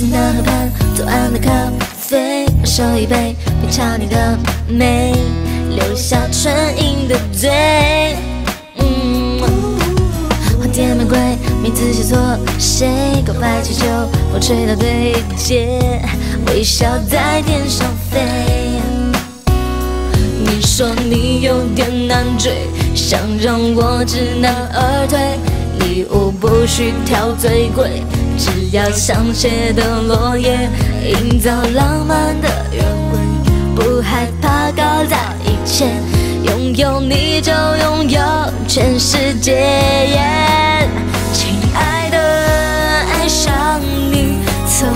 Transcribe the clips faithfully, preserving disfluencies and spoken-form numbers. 心的河畔，左岸的咖啡，我手一杯，品尝你的美，留下唇印的嘴。嗯，花店玫瑰，名字写错谁？告白气球，风吹到对街，微笑在天上飞。你说你有点难追，想让我知难而退。礼物不需挑最贵。 只要香榭的落叶，营造浪漫的约会，不害怕搞砸一切，拥有你就拥有全世界。Yeah、亲爱的，爱上你从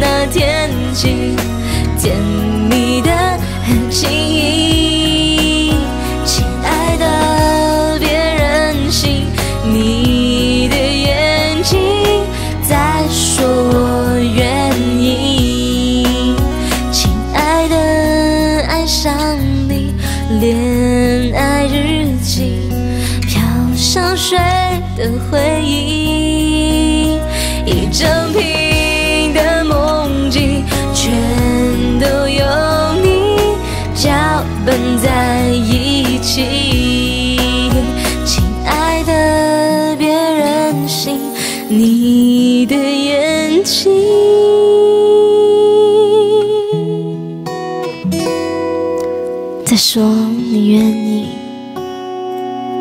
那天起，甜蜜的很轻易。亲爱的，别任性，你的眼睛。 再说我愿意，亲爱的，爱上你，恋爱日记，飘上水的回忆，一整瓶的梦境，全都有你搅拌在一起，亲爱的，别任性，你。 你的眼睛。